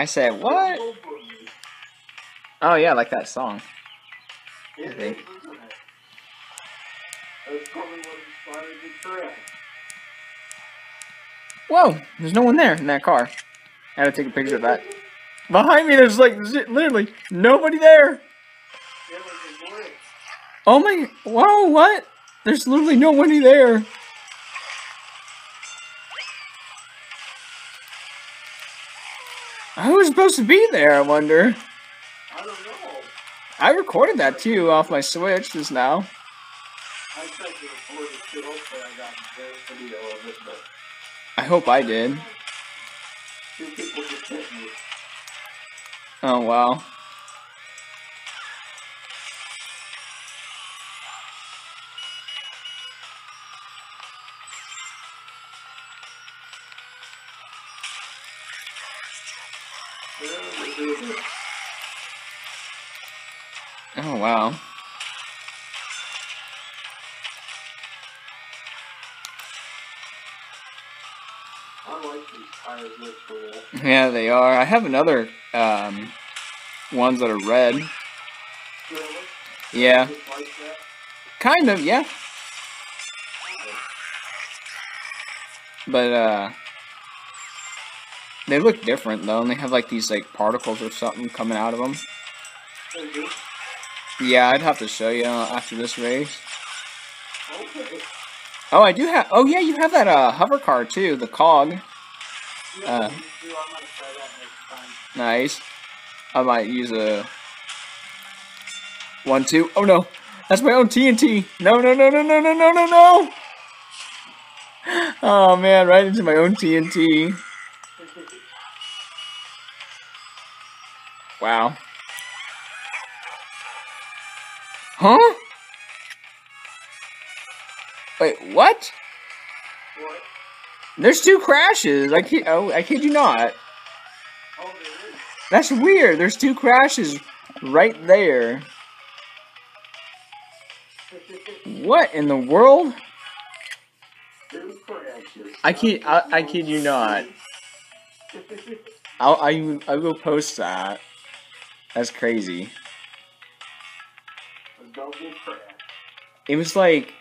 I said, what? Oh yeah, like that song. I think. Whoa! There's no one there in that car. I had to take a picture of that. Behind me, there's like literally nobody there. Oh my! Whoa! What? There's literally nobody there. Who was supposed to be there? I wonder. I don't know. I recorded that too off my Switch just now. I tried to record it too. Hopefully, I got the video of it, but I hope I did. Two people just hit me. Oh wow. Oh wow. I like these tires look cool. Yeah, they are. I have another ones that are red. Really? Yeah. Like that? Kind of, yeah. But they look different though, and they have like these like particles or something coming out of them. Okay. Yeah, I'd have to show you after this race. Okay. Oh, I do have. Oh, yeah, you have that hover car too, the cog. Yeah, you do. I might try that next time. Nice. I might use a 1, 2. Oh no, that's my own TNT. No, no, no, no, no, no, no, no, no. Oh man, right into my own TNT. Wow. Huh? Wait, what? What? There's two crashes. I kid you not. Oh, there is. That's weird. There's two crashes right there. What in the world? Two crashes. I kid you not. I will post that. That's crazy. It was like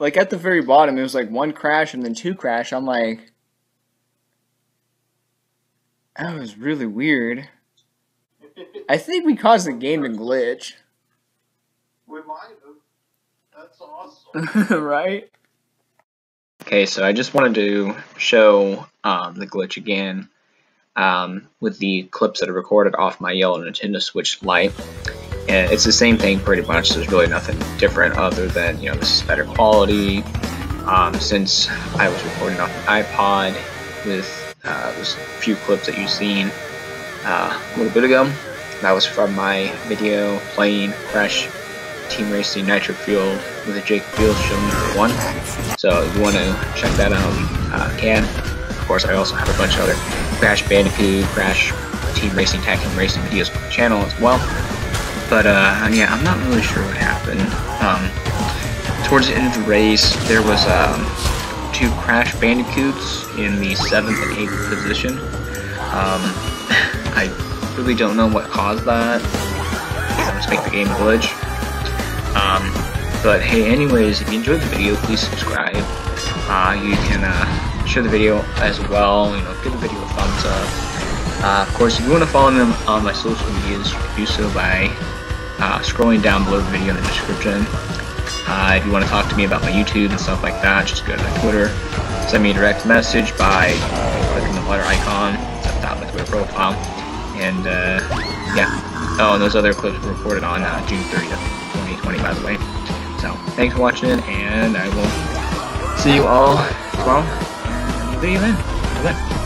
at the very bottom, it was like 1 crash and then 2 crash. I'm like, that was really weird. I think we caused the game to glitch. We might have. That's awesome. Right? Okay, so I just wanted to show the glitch again with the clips that are recorded off my yellow Nintendo Switch Lite. And it's the same thing pretty much. There's really nothing different other than, you know, this is better quality. Since I was recording off an iPod with those few clips that you've seen a little bit ago, that was from my video playing Crash Team Racing Nitro-Fueled with the Jacob Beals Show #1. So if you want to check that out, can. Of course, I also have a bunch of other Crash Bandicoot, Crash Team Racing, Tag Team Racing videos on the channel as well. But yeah, I'm not really sure what happened. Towards the end of the race, there was 2 Crash Bandicoots in the 7th and 8th position. I really don't know what caused that. I'm just making the game glitch. But hey, anyways, if you enjoyed the video, please subscribe. You can share the video as well. You know, give the video a thumbs up. Of course, if you want to follow me on my social medias, do so by scrolling down below the video in the description. If you want to talk to me about my YouTube and stuff like that, just go to my Twitter. Send me a direct message by clicking the letter icon at the top of my Twitter profile. And yeah. Oh, and those other clips were recorded on June 30th, 2020, by the way. So, thanks for watching, and I will see you all tomorrow in the video then. Bye-bye.